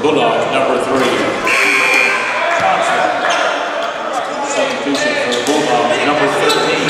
Bulldog, number 3. Thompson. Substitution for Bulldog, number 13.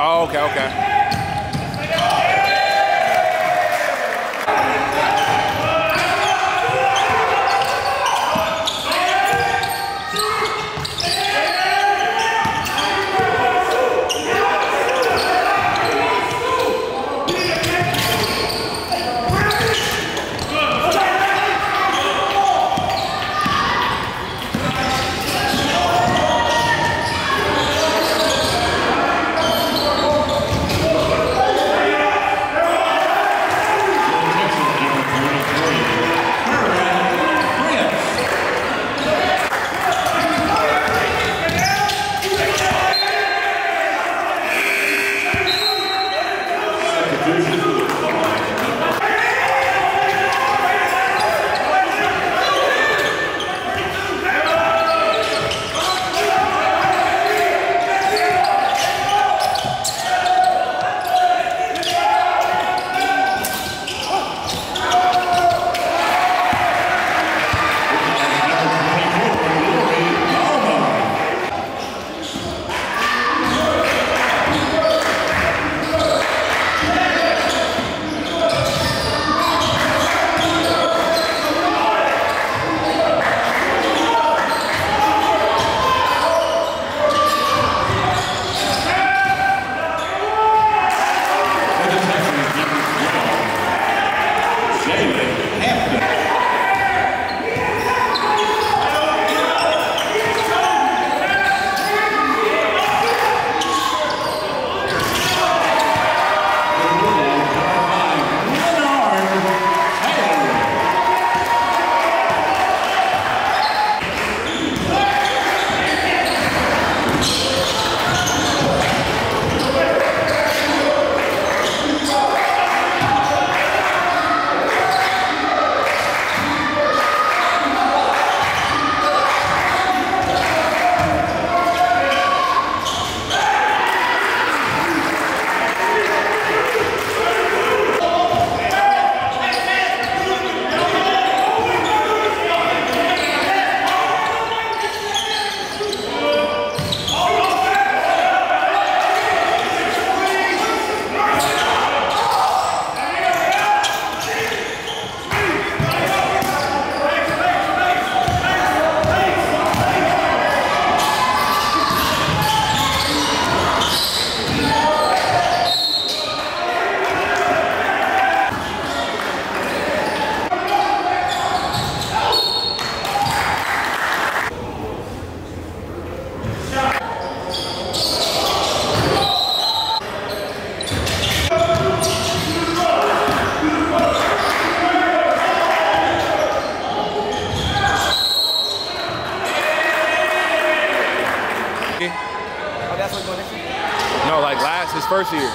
Oh, okay, okay. that's what he's going next year? No, like last, his first year.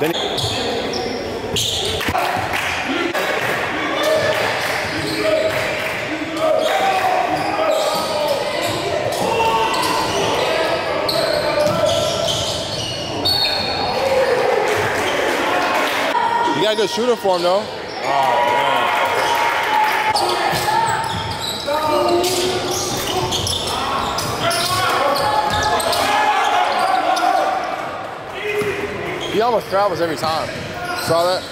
You got a good shooter for him, though. Wow. He almost travels every time. Saw that?